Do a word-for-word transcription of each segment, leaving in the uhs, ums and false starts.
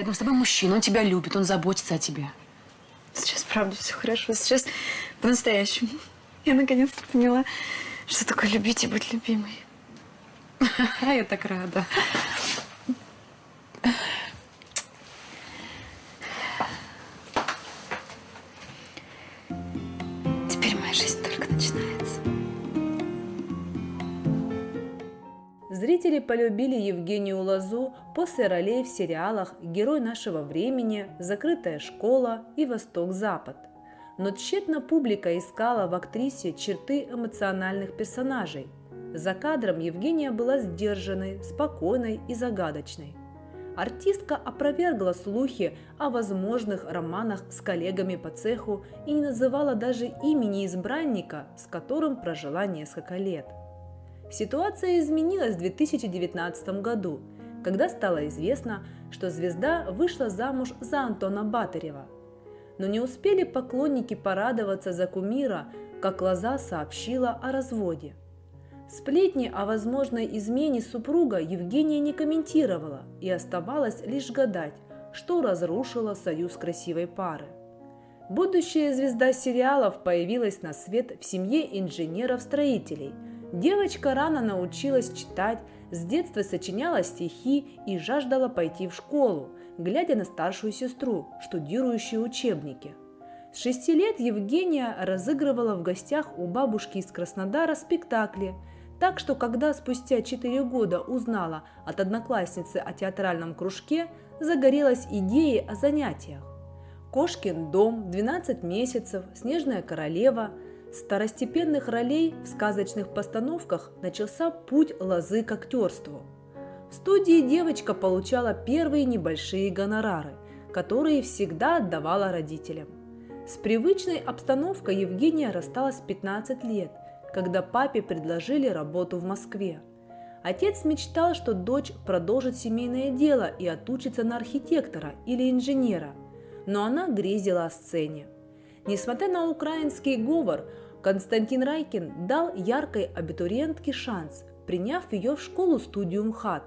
Рядом с тобой мужчина, он тебя любит, он заботится о тебе. Сейчас, правда, все хорошо. Сейчас по-настоящему. Я наконец-то поняла, что такое любить и быть любимой. Я так рада. Теперь моя жизнь только начинается. Зрители полюбили Евгению Лозу после ролей в сериалах «Герой нашего времени», «Закрытая школа» и «Восток-Запад». Но тщетно публика искала в актрисе черты эмоциональных персонажей. За кадром Евгения была сдержанной, спокойной и загадочной. Артистка опровергла слухи о возможных романах с коллегами по цеху и не называла даже имени избранника, с которым прожила несколько лет. Ситуация изменилась в две тысячи девятнадцатом году, когда стало известно, что звезда вышла замуж за Антона Батырева. Но не успели поклонники порадоваться за кумира, как Лоза сообщила о разводе. Сплетни о возможной измене супруга Евгения не комментировала и оставалось лишь гадать, что разрушило союз красивой пары. Будущая звезда сериалов появилась на свет в семье инженеров-строителей. Девочка рано научилась читать, с детства сочиняла стихи и жаждала пойти в школу, глядя на старшую сестру, штудирующую учебники. С шести лет Евгения разыгрывала в гостях у бабушки из Краснодара спектакли. Так что, когда спустя четыре года узнала от одноклассницы о театральном кружке, загорелась идеей о занятиях. «Кошкин дом», «двенадцать месяцев», «Снежная королева». С второстепенных ролей в сказочных постановках начался путь Лозы к актерству. В студии девочка получала первые небольшие гонорары, которые всегда отдавала родителям. С привычной обстановкой Евгения рассталась в пятнадцать лет, когда папе предложили работу в Москве. Отец мечтал, что дочь продолжит семейное дело и отучится на архитектора или инженера, но она грезила о сцене. Несмотря на украинский говор, Константин Райкин дал яркой абитуриентке шанс, приняв ее в школу-студию МХАТ.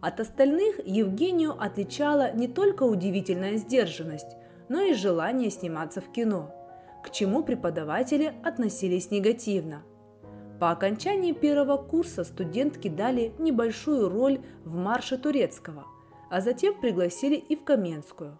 От остальных Евгению отличала не только удивительная сдержанность, но и желание сниматься в кино, к чему преподаватели относились негативно. По окончании первого курса студентки дали небольшую роль в «Марше турецкого», а затем пригласили и в Каменскую.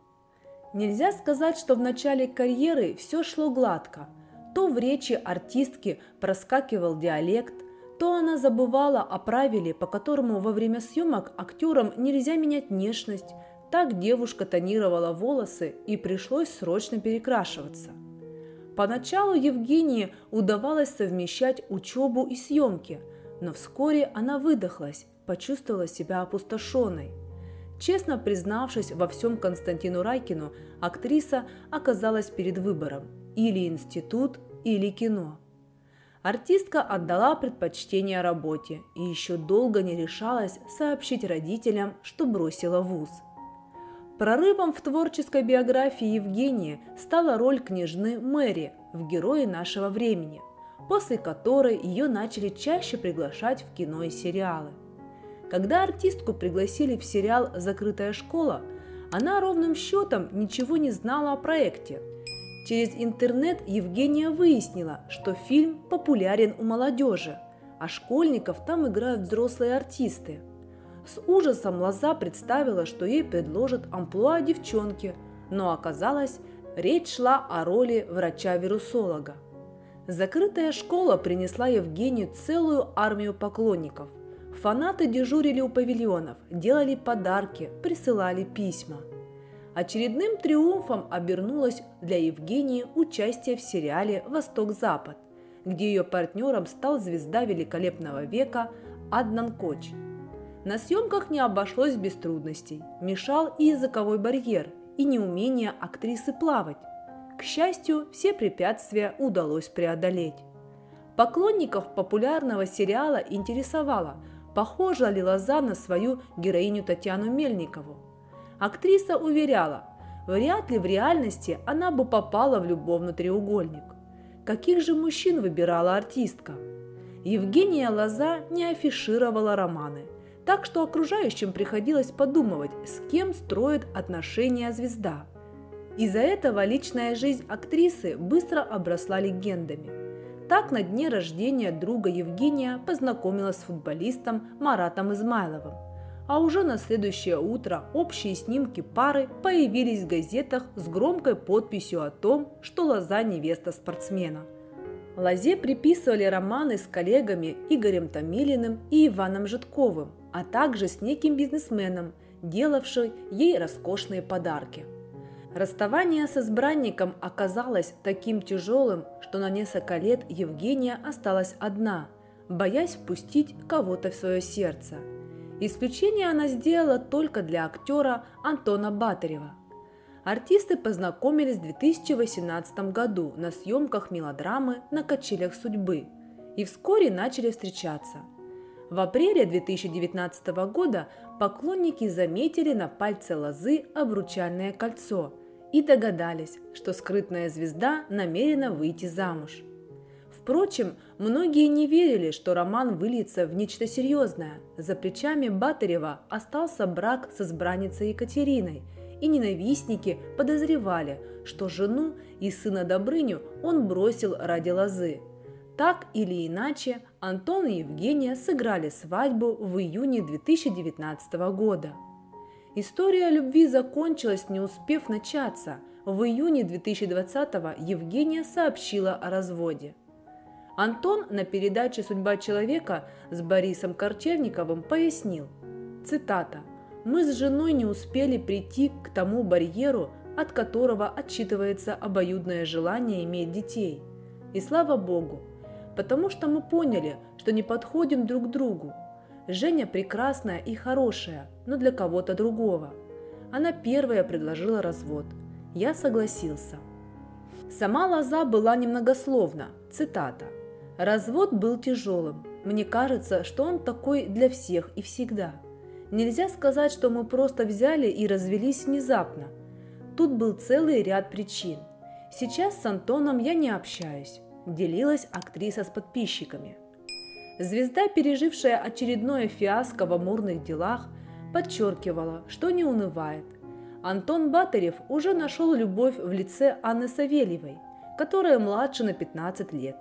Нельзя сказать, что в начале карьеры все шло гладко. То в речи артистки проскакивал диалект, то она забывала о правиле, по которому во время съемок актерам нельзя менять внешность. Так девушка тонировала волосы и пришлось срочно перекрашиваться. Поначалу Евгении удавалось совмещать учебу и съемки, но вскоре она выдохлась, почувствовала себя опустошенной. Честно признавшись во всем Константину Райкину, актриса оказалась перед выбором – или институт, или кино. Артистка отдала предпочтение работе и еще долго не решалась сообщить родителям, что бросила вуз. Прорывом в творческой биографии Евгении стала роль княжны Мэри в «Герое нашего времени», после которой ее начали чаще приглашать в кино и сериалы. Когда артистку пригласили в сериал «Закрытая школа», она ровным счетом ничего не знала о проекте. Через интернет Евгения выяснила, что фильм популярен у молодежи, а школьников там играют взрослые артисты. С ужасом Лоза представила, что ей предложат амплуа девчонки, но оказалось, речь шла о роли врача-вирусолога. «Закрытая школа» принесла Евгению целую армию поклонников. Фанаты дежурили у павильонов, делали подарки, присылали письма. Очередным триумфом обернулось для Евгении участие в сериале «Восток-Запад», где ее партнером стал звезда великолепного века Аднан Коч. На съемках не обошлось без трудностей, мешал и языковой барьер, и неумение актрисы плавать. К счастью, все препятствия удалось преодолеть. Поклонников популярного сериала интересовало, похожа ли Лоза на свою героиню Татьяну Мельникову. Актриса уверяла, вряд ли в реальности она бы попала в любовный треугольник. Каких же мужчин выбирала артистка? Евгения Лоза не афишировала романы. так что окружающим приходилось подумывать, с кем строит отношения звезда. Из-за этого личная жизнь актрисы быстро обросла легендами. Так на дне рождения друга Евгения познакомилась с футболистом Маратом Измайловым, а уже на следующее утро общие снимки пары появились в газетах с громкой подписью о том, что Лоза – невеста спортсмена. Лозе приписывали романы с коллегами Игорем Тамилиным и Иваном Житковым, а также с неким бизнесменом, делавшим ей роскошные подарки. Расставание с избранником оказалось таким тяжелым, что на несколько лет Евгения осталась одна, боясь впустить кого-то в свое сердце. Исключение она сделала только для актера Антона Батырева. Артисты познакомились в две тысячи восемнадцатом году на съемках мелодрамы «На качелях судьбы» и вскоре начали встречаться. В апреле две тысячи девятнадцатого года поклонники заметили на пальце Лозы обручальное кольцо и догадались, что скрытная звезда намерена выйти замуж. Впрочем, многие не верили, что роман выльется в нечто серьезное. За плечами Батырева остался брак с избранницей Екатериной, и ненавистники подозревали, что жену и сына Добрыню он бросил ради Лозы. Так или иначе, Антон и Евгения сыграли свадьбу в июне две тысячи девятнадцатого года. История любви закончилась, не успев начаться. В июне две тысячи двадцатого Евгения сообщила о разводе. Антон на передаче «Судьба человека» с Борисом Корчевниковым пояснил, цитата, «Мы с женой не успели прийти к тому барьеру, от которого отчитывается обоюдное желание иметь детей. И слава Богу, потому что мы поняли, что не подходим друг к другу. Женя прекрасная и хорошая, но для кого-то другого. Она первая предложила развод. Я согласился». Сама Лоза была немногословна, цитата, «Развод был тяжелым. Мне кажется, что он такой для всех и всегда. Нельзя сказать, что мы просто взяли и развелись внезапно. Тут был целый ряд причин. Сейчас с Антоном я не общаюсь», – делилась актриса с подписчиками. Звезда, пережившая очередное фиаско в амурных делах, подчеркивала, что не унывает. Антон Батырев уже нашел любовь в лице Анны Савельевой, которая младше на пятнадцать лет.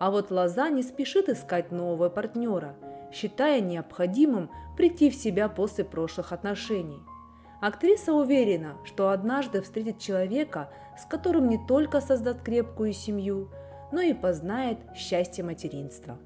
А вот Лоза не спешит искать нового партнера, считая необходимым прийти в себя после прошлых отношений. Актриса уверена, что однажды встретит человека, с которым не только создаст крепкую семью, но и познает счастье материнства.